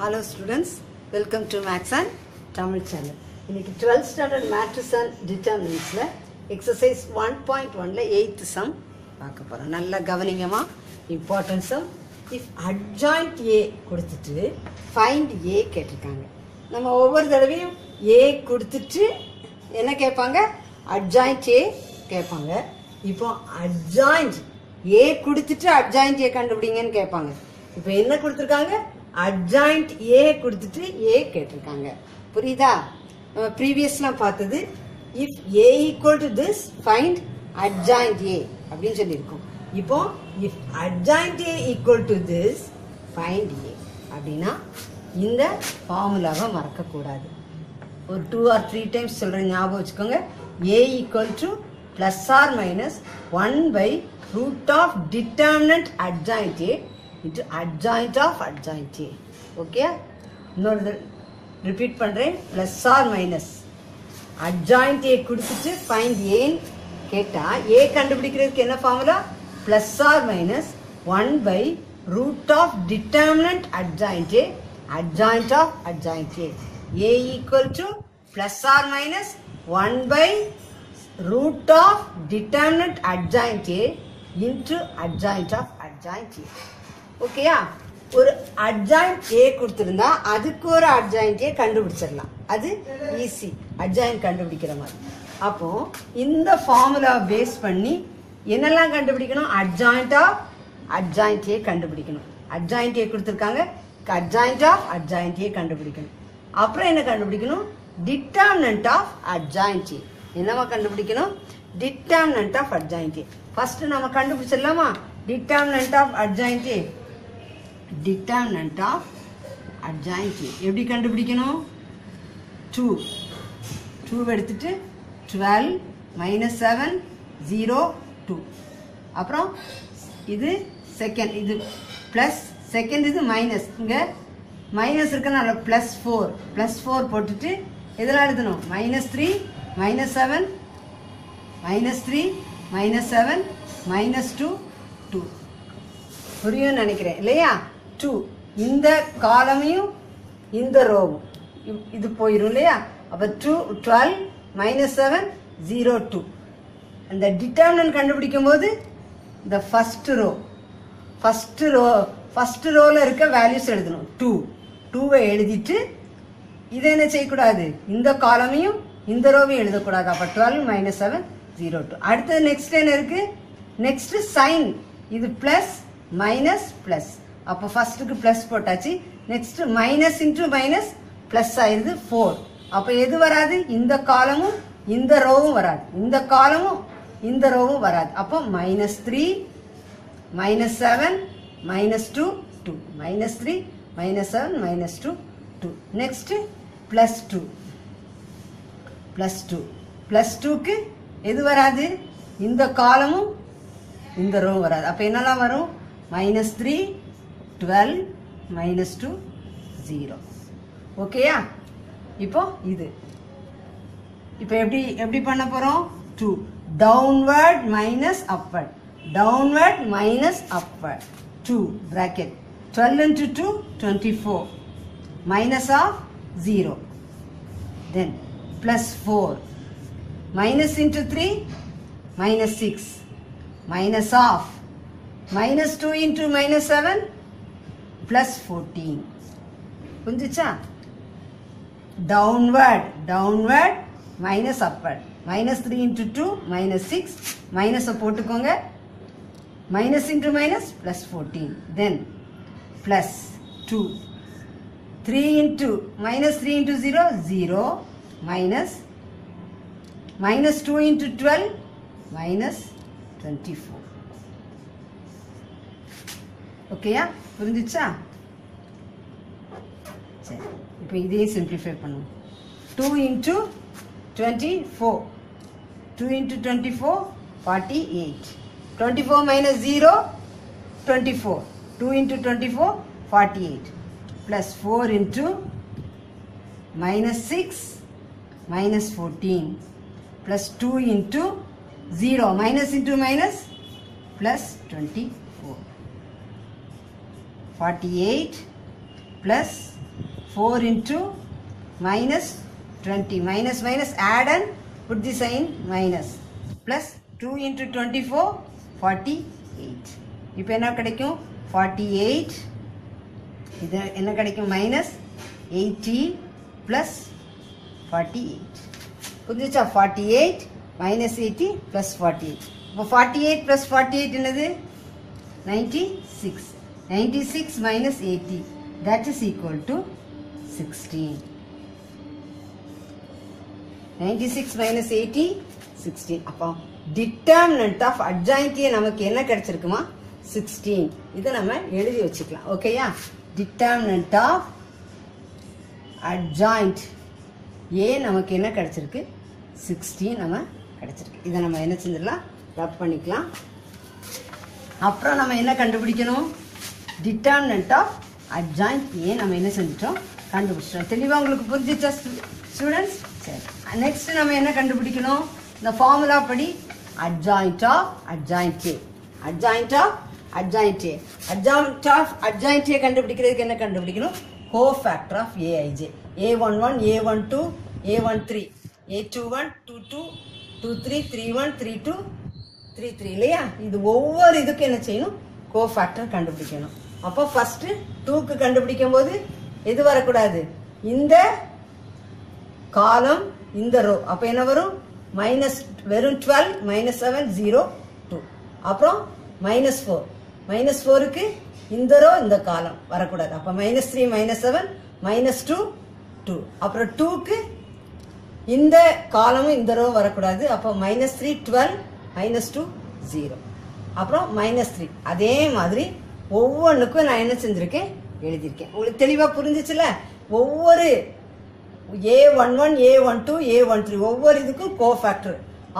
Hello students, welcome to maths and Tamil channel. இன்றைக்கி 12th standard matrices and டிட்டர்மினன்ஸில் exercise 1.1ல் 8th sum பார்க்க போகிறோம். நல்லா கவனிங்கமாக. Importance of if adjoint A கொடுத்துட்டு ஃபைண்ட் ஏ கேட்டிருக்காங்க. நம்ம ஒவ்வொரு தடவையும் ஏ கொடுத்துட்டு என்ன கேட்பாங்க? அட்ஜாயிண்ட் ஏ கேட்பாங்க. இப்போ அட்ஜாயிண்ட் ஏ கொடுத்துட்டு அட்ஜாயிண்ட் ஏ கண்டுபிடிங்கன்னு கேட்பாங்க. இப்போ என்ன கொடுத்துருக்காங்க? அட்ஜாயிண்ட் ஏ கொடுத்துட்டு ஏ கேட்டிருக்காங்க. புரியுதா? நம்ம ப்ரீவியஸ்லாம் பார்த்தது if A equal to this find adjoint A அப்படின்னு சொல்லியிருக்கோம். இப்போ if adjoint A equal to this find A அப்படின்னா இந்த ஃபார்முலாவை மறக்கக்கூடாது. ஒரு 2 or 3 டைம்ஸ் சொல்கிற ஞாபகம் வச்சுக்கோங்க. A equal to plus or minus 1/√ of determinant adjoint A into adjoint of adjoint A. Okay? Repeat பண்றேன். Plus or minus adjoint A குடுத்துட்டு find A கேட்டா A கண்டுபிடிக்கிறதுக்கு என்ன formula? Plus or minus 1/√ of determinant adjoint A, adjoint of adjoint A. A equal to plus or minus 1/√ of determinant adjoint A into adjoint of adjoint A. ஓகேயா? ஒரு adjoint A கொடுத்துருந்தா அதுக்கு ஒரு adjoint A கண்டுபிடிச்சிடலாம். அது easy, adjoint கண்டுபிடிக்கிற மாதிரி. அப்போ இந்த ஃபார்முலாவை பேஸ் பண்ணி என்னெல்லாம் கண்டுபிடிக்கணும்? அட்ஜாயிண்ட் ஆஃப் அட்ஜாயிண்ட் ஏ கண்டுபிடிக்கணும். அட்ஜாயிண்ட் ஏ கொடுத்துருக்காங்க, அட்ஜாயிண்ட் ஆஃப் அட்ஜாயிண்ட் ஏ கண்டுபிடிக்கணும். அப்புறம் என்ன கண்டுபிடிக்கணும்? Determinant of adjoint A. என்னவா கண்டுபிடிக்கணும்? Determinant of adjoint A. First நம்ம கண்டுபிடிச்சிடலாமா determinant of adjoint A? Determinant of adjoint A எப்படி கண்டுபிடிக்கணும்? 2 எடுத்துட்டு 12 - 7 0 2. அப்புறம் இது செகண்ட், இது ப்ளஸ், செகண்ட் இது மைனஸ். இங்கே மைனஸ் இருக்கனால ப்ளஸ் 4 போட்டுட்டு இதெல்லாம் எழுதணும். -3 - 7 - 3 - 7 - 2 2. புரியும் நினைக்கிறேன் இல்லையா? 2 இந்த காலமையும் இந்த ரோவும் இது போயிடும் இல்லையா? அப்போ 2 12 - 7 0 2. அந்த டிட்டர்மினன்ட் கண்டுபிடிக்கும் போது இந்த ஃபஸ்ட்டு ரோவில் இருக்க வேல்யூஸ் எழுதணும். 2 2வை எழுதிட்டு இதை என்ன செய்யக்கூடாது? இந்த காலமையும் இந்த ரோவையும் எழுதக்கூடாது. அப்போ 12 - 7 0 2. அடுத்தது நெக்ஸ்ட் என்ன இருக்குது? நெக்ஸ்ட்டு சைன், இது ப்ளஸ் மைனஸ் ப்ளஸ். அப்போ ஃபர்ஸ்ட்டுக்கு ப்ளஸ் போட்டாச்சு. Next minus into minus plus ஆயிடுது 4. அப்போ எது வராது? இந்த காலமும் இந்த ரோவும் வராது, இந்த காலமும் இந்த ரோவும் வராது. அப்போ -3 - 7 - 2 2. -3 - 7 - 2 2. நெக்ஸ்ட்டு +2 க்கு எது வராது? இந்த காலமும் இந்த ரோவும் வராது. அப்போ என்னெல்லாம் வரும்? -3 - 12 - 2 0. ஓகேயா? இப்போ எப்படி பண்ண போகிறோம்? 2 downward minus upward 2 bracket 12 × 2 24 minus of 0, then +4 -3 -6 minus of -2 × -7 +14. புரிஞ்சிச்சா? டவுன்வர்ட் மைனஸ் அப்வர்ட் -3 × 2 - 6 மைனஸை போட்டுக்கோங்க. -×- +14, தென் +2 3 × -3 × 0 0 மைனஸ் -2 × 12 -24. ஓகேயா? புரிஞ்சிச்சா? சரி, இப்போ இதையும் சிம்பிளிஃபை பண்ணுவோம். 2 × 24 2 × 24 48 24 - 0 24 2 × 24 48 +4 × -6 - 14 +2 × 0 -×- +24 48 plus 4 into minus 20. Minus minus add and put the sign minus. Plus 2 into 24, 48. இப்போ என்ன கிடைக்கும் 48. இது என்ன கிடைக்கும் minus 80 plus 48. புரிஞ்சுச்சா 48 minus 80 plus 48. இப்போ 48 plus 48 என்னது 96. 96 minus 80 that is equal to 16. 96 minus 80 16. அப்போ determinant of adjoint நமக்கு என்ன கிடைச்சிருக்குமா 16. இது நம்ம எழுதி வச்சுக்கலாம். ஓகேயா determinant of adjoint A நமக்கு என்ன கிடைச்சிருக்கு 16 நம்ம கிடைச்சிருக்கு. இதை நம்ம என்ன செஞ்சிடலாம் ரப் பண்ணிக்கலாம். அப்புறம் நம்ம என்ன கண்டுபிடிக்கணும் determinant of adjoint A நம்ம என்ன செஞ்சிட்டோம் கண்டுபிடிச்சிட்டோம். தெளிவாக உங்களுக்கு புரிஞ்சிச்சா ஸ்டூடெண்ட்ஸ்? சரி, நெக்ஸ்ட் நம்ம என்ன கண்டுபிடிக்கணும் இந்த ஃபார்முலா படி adjoint of adjoint A. adjoint of adjoint A. adjoint of adjoint A கண்டுபிடிக்கிறதுக்கு என்ன கண்டுபிடிக்கணும் cofactor of aij. a11 a12 a13 a21 22 23 31 32 33 இல்லையா? இது ஒவ்வொரு இதுக்கு என்ன செய்யணும் cofactor கண்டுபிடிக்கணும். அப்போ ஃபர்ஸ்ட் 2க்கு கண்டுபிடிக்கும் போது எது வரக்கூடாது இந்த காலம் இந்த ரோ. அப்போ என்ன வரும் மைனஸ் வெறும் 12 மைனஸ் 7 0 2. அப்புறம் மைனஸ் 4 மைனஸ் 4க்கு இந்த ரோ இந்த காலம் வரக்கூடாது. அப்போ மைனஸ் 3 மைனஸ் 7 மைனஸ் 2 2. அப்புறம் 2க்கு இந்த காலமும் இந்த ரோ வரக்கூடாது. அப்போ மைனஸ் 3 12 மைனஸ் 2 0. அப்புறம் மைனஸ் 3. அதே மாதிரி ஒவ்வொன்றுக்கும் நான் என்ன செஞ்சுருக்கேன் எழுதியிருக்கேன். உங்களுக்கு தெளிவாக புரிஞ்சிச்சுல? ஒவ்வொரு A11 A12 A13 ஒவ்வொரு இதுக்கும் cofactor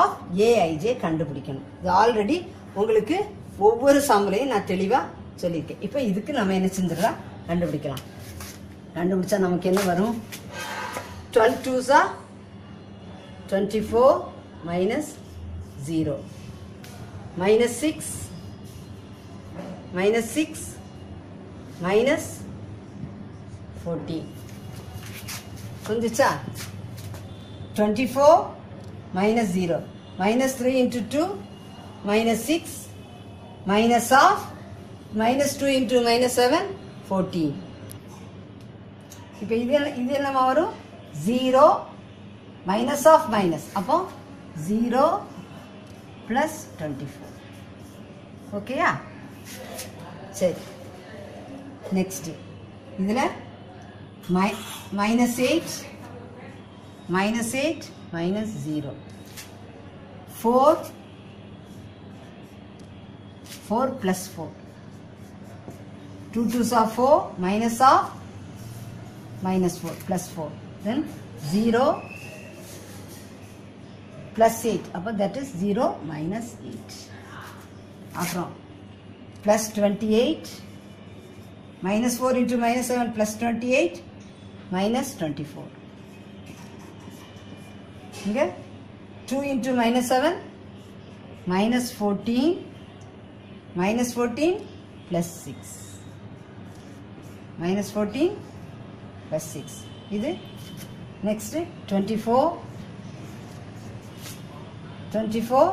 of aij கண்டுபிடிக்கணும். இது ஆல்ரெடி உங்களுக்கு ஒவ்வொரு சம்லையும் நான் தெளிவாக சொல்லியிருக்கேன். இப்போ இதுக்கு நம்ம என்ன செஞ்சிடலாம் கண்டுபிடிக்கலாம். கண்டுபிடிச்சா நமக்கு என்ன வரும் 12 2s are 24 minus 0 minus 6 minus 6 minus 14. Kondicha 24 minus 0 minus 3 into 2 minus 6 minus half minus 2 into minus 7 14. Ipo idu enna varum 0 minus half minus appo 0 plus 24. Okay ya? சரி, நெக்ஸ்ட் இதில் minus 8 minus 8 minus 0 4 4 plus 4 2 2s are 4 minus half minus 4 plus 4 then 0 plus 8 அப்போ that is 0 minus 8. அப்புறம் plus 28 minus 4 into minus 7 plus 28 minus 24. Okay? 2 into minus 7 minus 14 minus 14 plus 6 minus 14 plus 6. This next 24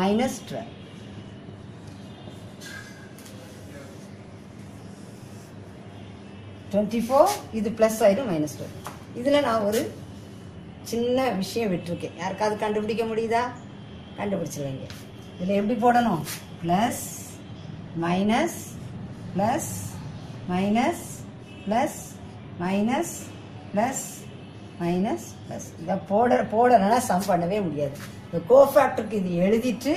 minus 12. இது plus ஆயிடும் minus 12. இதில் நான் ஒரு சின்ன விஷயம் விட்டுருக்கேன். யாருக்காவது கண்டுபிடிக்க முடியுதா? கண்டுபிடிச்சிருவீங்க. இதில் எப்படி போடணும் plus minus plus minus plus minus plus minus plus. இதை போடலைன்னா சம் பண்ணவே முடியாது. இந்த கோஃபேக்டருக்கு இது எழுதிட்டு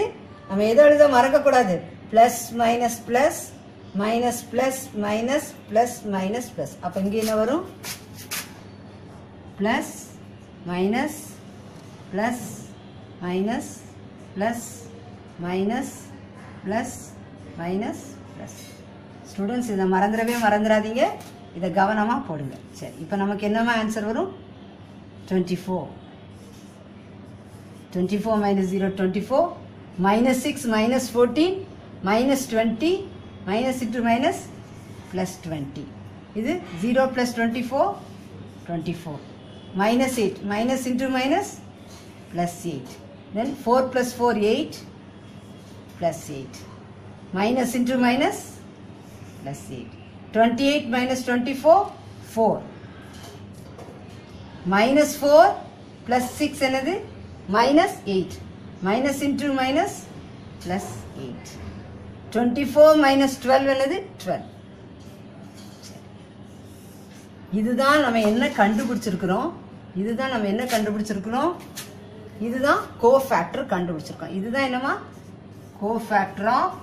நம்ம எதை எழுத மறக்கக்கூடாது plus minus plus minus plus minus plus minus plus. அப்போ இங்கே என்ன வரும் plus minus plus minus plus minus plus minus plus. Students இதை மறந்துடாதீங்க. இதை கவனமாக போடுங்க. சரி, இப்போ நமக்கு என்னமா ஆன்சர் வரும் 24 minus 0 24 minus 6 minus 14 minus 20 minus into minus plus 20. இது 0 plus 24 24, minus 8, minus into minus plus 8, then 4 plus 4 8, plus 8, minus into minus plus 8, 28 minus 24 4, minus 4 plus 6 என்னது minus 8, minus into minus plus 8, 24 minus 12 என்னது 12. இதுதான் நம்ம என்ன கண்டுபிடிச்சிருக்கிறோம், இதுதான் cofactor கண்டுபிடிச்சிருக்கோம். இதுதான் என்னமா cofactor of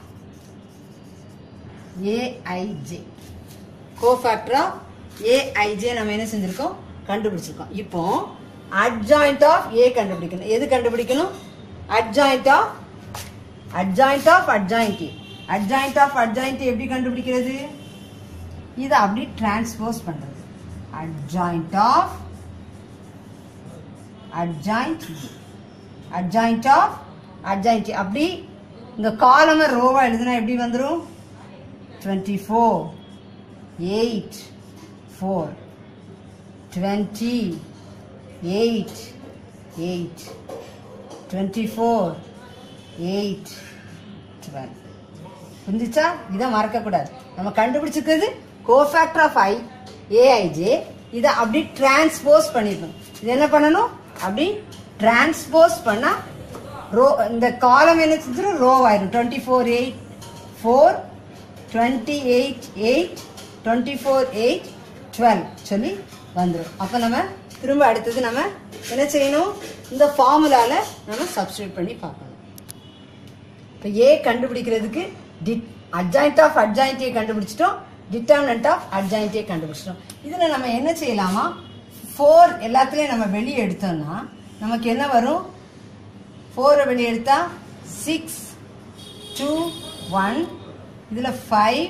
a i j, cofactor of a i j நம்ம என்ன செஞ்சிருக்கோம், கண்டுபிடிச்சிருக்கோம். இப்போ அட்ஜாயிண்ட் ஆஃப் ஏ கண்டுபிடிக்கணும். எது கண்டுபிடிக்கணும்? Adjoint of adjoint A. Adjoint of adjoint எப்படி கண்டுபிடிக்கிறது? இது அப்படி டிரான்ஸ்போஸ் பண்றது. அட்ஜாயிண்ட் ஆஃப் அட்ஜாயிண்ட் அப்படி இந்த காலம ரோவா எழுதுனா எப்படி வந்துரும்? 24 8 4, 20 8 8, 24 8 12. புரிஞ்சிச்சா? இதை மறக்க கூடாது. நம்ம கண்டுபிடிச்சிருக்கிறது கோஃபேக்டர் ஆஃப் ஏஐஜே. இதை அப்படி டிரான்ஸ்போஸ் பண்ணிருக்கணும். இது என்ன பண்ணணும்? அப்படி டிரான்ஸ்போஸ் பண்ணா ரோ, இந்த காலம் என்ன செஞ்சிடும்? ரோ ஆயிடும். 24 8 4, 28 8, 24 8 12 சொல்லி வந்துடும். அப்போ நம்ம திரும்ப அடுத்தது நம்ம என்ன செய்யணும்? இந்த ஃபார்முலால நம்ம சப்ஸ்டிட்யூட் பண்ணி பார்க்கணும். இப்போ ஏ கண்டுபிடிக்கிறதுக்கு அட்ஜாயிண்ட் ஆஃப் அட்ஜாயிண்ட் ஏ கண்டுபிடிச்சிட்டோம், டிட்டர்மினன்ட் ஆஃப் அட்ஜாயிண்ட் ஏ கண்டுபிடிச்சிட்டோம். இதில் நம்ம என்ன செய்யலாமா? 4 எல்லாத்துலேயும் நம்ம வெளியே எடுத்தோம்னா நமக்கு என்ன வரும்? 4 வெளியே எடுத்தா 6 2 1, இதில் 5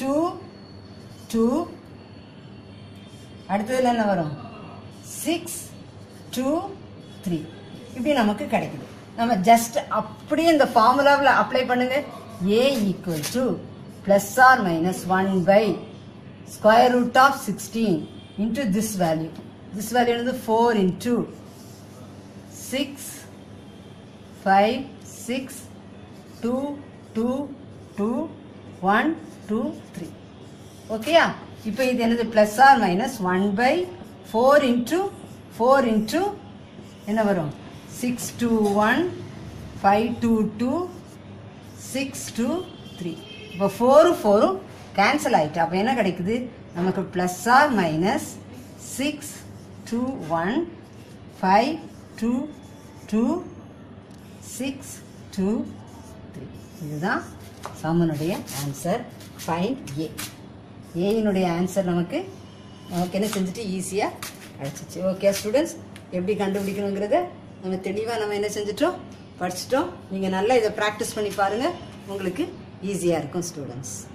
2 2, அடுத்ததில் என்ன வரும்? 6 2 3. இப்படி நமக்கு கிடைக்குது. நம்ம ஜஸ்ட் அப்படியே இந்த ஃபார்முலாவில் அப்ளை பண்ணுங்க. A equal to plus or minus 1 by square root of 16 into this value. This value is 4 into 6, 5, 6, 2, 2, 2, 1, 2, 3. Okay, yeah? Now this is plus or minus 1 by 4 into enna 6 to 1, 5 to 2, 6 to 3. இப்போ 4 4 cancel ஆயிட்டு அப்போ என்ன கிடைக்குது நமக்கு? Plus or minus 6 2 1 5 2 2 6 2 3. இதுதான் சம்மனுடைய answer. Find a. ஏயினுடைய answer நமக்கு என்ன செஞ்சுட்டு ஈஸியாக கிடச்சிச்சு. ஓகே ஸ்டூடெண்ட்ஸ், எப்படி கண்டுபிடிக்கணுங்கிறத நம்ம தெளிவாக நம்ம என்ன செஞ்சிட்டோம், படிச்சிட்டோம். நீங்கள் நல்லா இதை ப்ராக்டிஸ் பண்ணி பாருங்கள், உங்களுக்கு ஈஸியாக இருக்கும் ஸ்டூடெண்ட்ஸ்.